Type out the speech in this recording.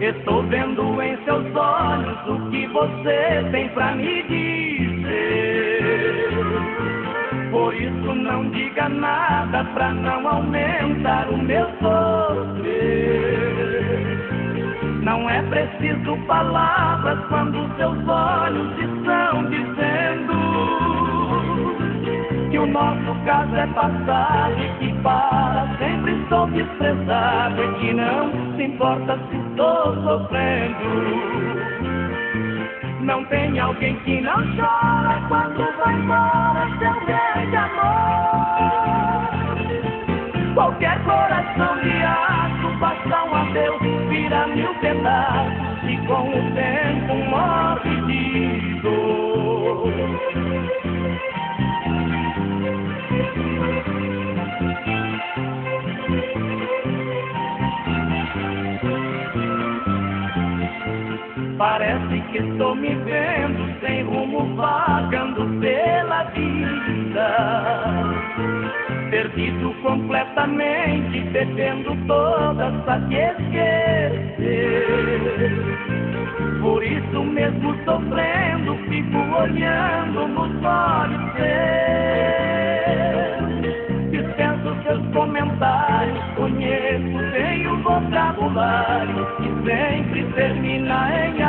Estou vendo em seus olhos o que você tem pra me dizer. Por isso não diga nada pra não aumentar o meu sofrer. Não é preciso palavras quando seus olhos estão dizendo que o nosso caso é passado e que para sempre estou desprezado e que não se importa se estou sofrendo. Não tem alguém que não chora quando vai embora seu grande amor. Qualquer coração de aço passa um adeus, vira mil pedaços e com o tempo morre de dor. Parece que estou me vendo sem rumo, vagando pela vida, perdido completamente, bebendo todas pra te esquecer. Por isso mesmo sofrendo, fico olhando nos olhos seus. Dispenso seus comentários, conheço, tenho vocabulário que sempre termina em